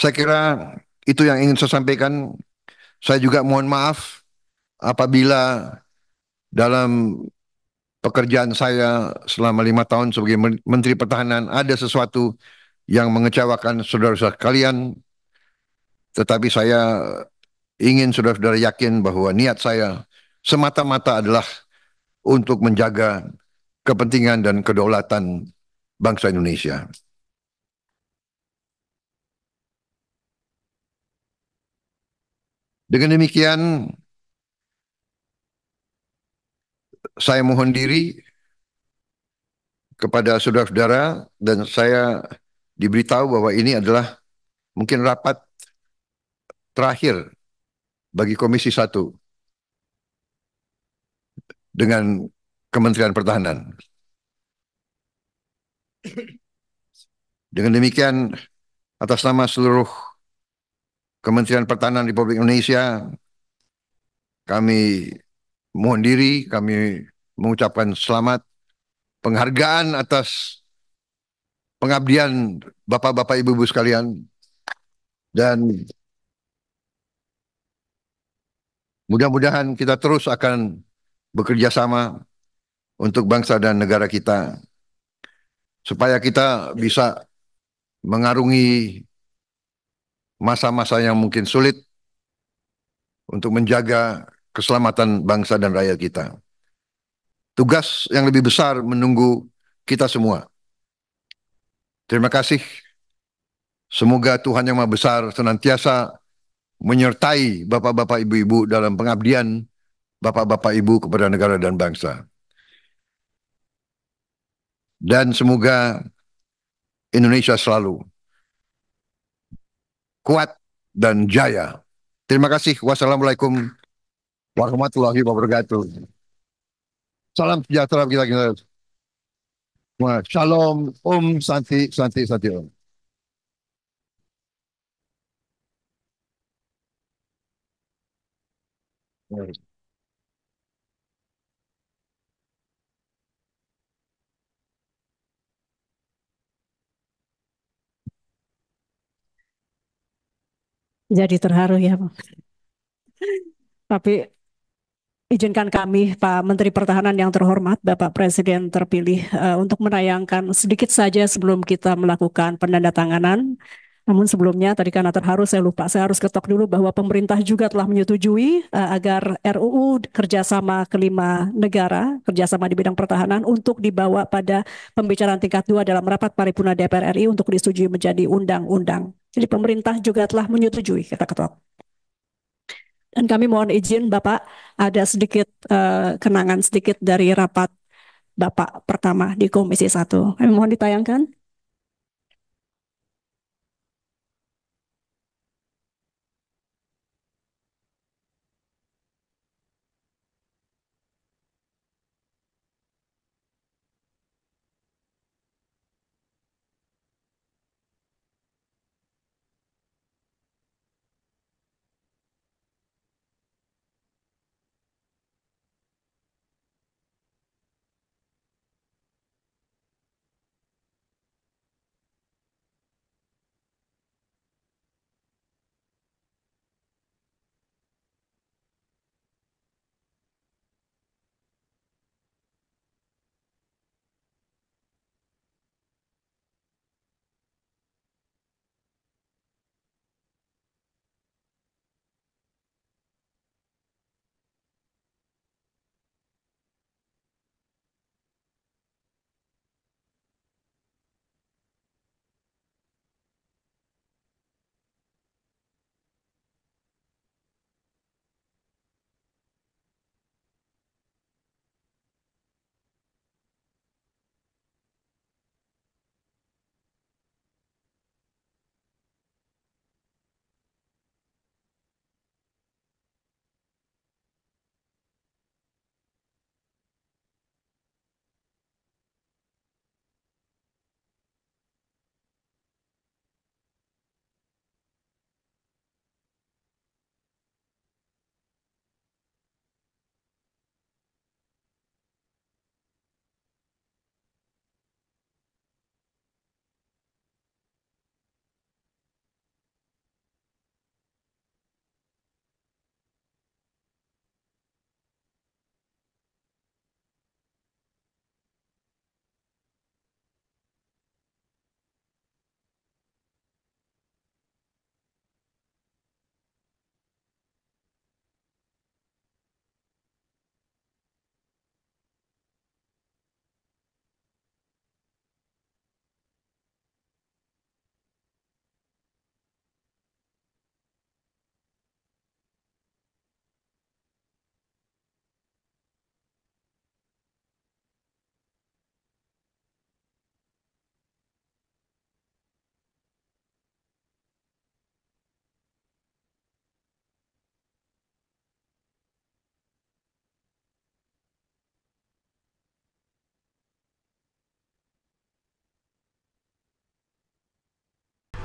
Saya kira itu yang ingin saya sampaikan. Saya juga mohon maaf apabila dalam pekerjaan saya selama 5 tahun sebagai Menteri Pertahanan ada sesuatu yang mengecewakan saudara-saudara kalian. Tetapi saya ingin saudara-saudara yakin bahwa niat saya semata-mata adalah untuk menjaga kepentingan dan kedaulatan bangsa Indonesia. Dengan demikian, saya mohon diri kepada saudara-saudara, dan saya diberitahu bahwa ini adalah mungkin rapat terakhir bagi Komisi I dengan Kementerian Pertahanan. Dengan demikian, atas nama seluruh Kementerian Pertahanan Republik Indonesia, kami mohon diri, kami mengucapkan selamat penghargaan atas pengabdian Bapak-Bapak Ibu-Ibu sekalian, dan mudah-mudahan kita terus akan bekerja sama untuk bangsa dan negara kita, supaya kita bisa mengarungi masa-masa yang mungkin sulit untuk menjaga keselamatan bangsa dan rakyat kita. Tugas yang lebih besar menunggu kita semua. Terima kasih. Semoga Tuhan Yang Maha Besar senantiasa menyertai Bapak-Bapak Ibu-Ibu dalam pengabdian Bapak-Bapak Ibu kepada negara dan bangsa. Dan semoga Indonesia selalu kuat dan jaya. Terima kasih. Wassalamualaikum warahmatullahi wabarakatuh. Salam sejahtera bagi kita. Shalom, Om Santi, Santi, Santi Om. Jadi terharu ya Pak. Tapi izinkan kami Pak Menteri Pertahanan yang terhormat, Bapak Presiden terpilih, untuk menayangkan sedikit saja sebelum kita melakukan penandatanganan. Namun sebelumnya, tadi karena terharu saya lupa, saya harus ketok dulu bahwa pemerintah juga telah menyetujui agar RUU kerjasama kelima negara, kerjasama di bidang pertahanan, untuk dibawa pada pembicaraan tingkat 2 dalam rapat paripurna DPR RI untuk disetujui menjadi undang-undang. Jadi pemerintah juga telah menyetujui, kita ketok. Dan kami mohon izin Bapak, ada sedikit kenangan sedikit dari rapat Bapak pertama di Komisi 1. Kami mohon ditayangkan.